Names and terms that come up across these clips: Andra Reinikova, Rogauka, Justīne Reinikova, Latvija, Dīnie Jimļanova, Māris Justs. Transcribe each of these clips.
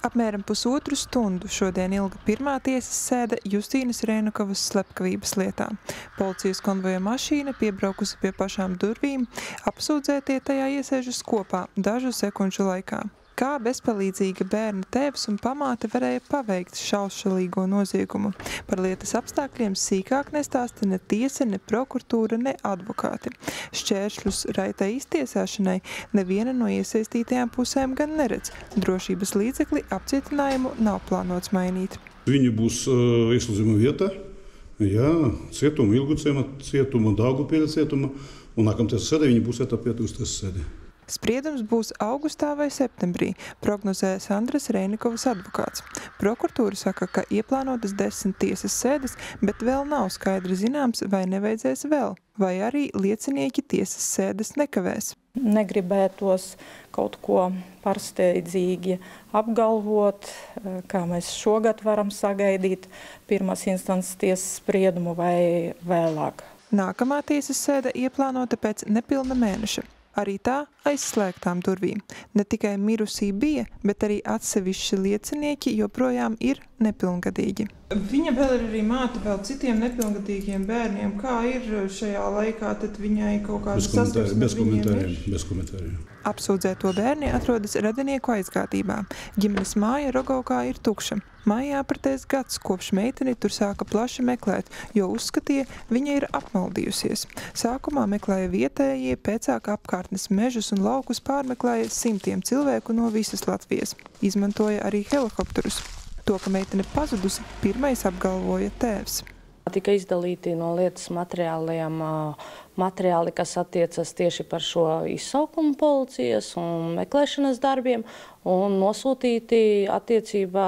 Apmēram pusotru stundu šodien ilga pirmā tiesas sēde Justīnes Reinikovas slepkavības lietā. Policijas konvoja mašīna piebraukusi pie pašām durvīm, apsūdzētie tajā iesēžas kopā dažu sekundžu laikā. Kā bezpalīdzīga bērna tēvs un pamāte varēja paveikt šaušalīgo noziegumu? Par lietas apstākļiem sīkāk nestāsta ne tiesa, ne prokuratūra, ne advokāti. Šķēršļus raitai iztiesāšanai neviena no iesaistītajām pusēm gan neredz. Drošības līdzekli apcietinājumu nav plānots mainīt. Viņa būs ieslodzījuma vieta, jā, cietuma, Ilgucēma cietuma, Daugupieļa cietuma, un nākamajā sēdē viņa būs atpietusi tiesas sēdē. Spriedums būs augustā vai septembrī, prognozējas Andras Reinikovas advokāts. Prokuratūra saka, ka ieplānotas 10 tiesas sēdes, bet vēl nav skaidri zināms, vai nevajadzēs vēl, vai arī liecinieki tiesas sēdes nekavēs. Negribētos kaut ko pārsteidzīgi apgalvot, kā mēs šogad varam sagaidīt pirmās instances tiesas spriedumu vai vēlāk. Nākamā tiesas sēde ieplānota pēc nepilna mēneša. Arī tā aizslēgtām durvīm. Ne tikai mirusī bija, bet arī atsevišķi liecinieki joprojām ir nepilngadīgi. Viņa vēl ir arī māte vēl citiem nepilngadīgiem bērniem. Kā ir šajā laikā, tad viņai kaut kāda saskarsme? Bez komentāriem. Apsūdzēto bērni atrodas radinieku aizgādībā. Ģimenes māja Rogaukā ir tukša. Mājā pretēs gads, kopš meiteni tur sāka plaši meklēt, jo uzskatīja, viņa ir apmaldījusies. Sākumā meklēja vietējie, pēcāk apkārtnes mežus un laukus pārmeklēja simtiem cilvēku no visas Latvijas. Izmantoja arī helikopterus. To, ka meitene pazudusi, pirmais apgalvoja tēvs. Tika izdalīti no lietas materiāliem materiāli, kas attiecas tieši par šo izsaukumu policijas un meklēšanas darbiem, un nosūtīti attiecībā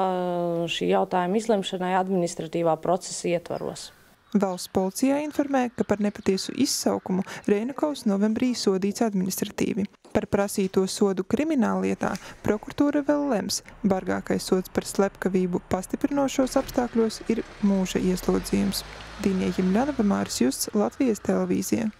šī jautājuma izlemšanai administratīvā procesa ietvaros. Valsts policijā informē, ka par nepatiesu izsaukumu Reinikovs novembrī sodīts administratīvi. Par prasīto sodu krimināllietā prokuratūra vēl lems. Bargākais sods par slepkavību pastiprinošos apstākļos ir mūža ieslodzījums. Dīnie Jimļanova, Māris Justs, Latvijas televīzija.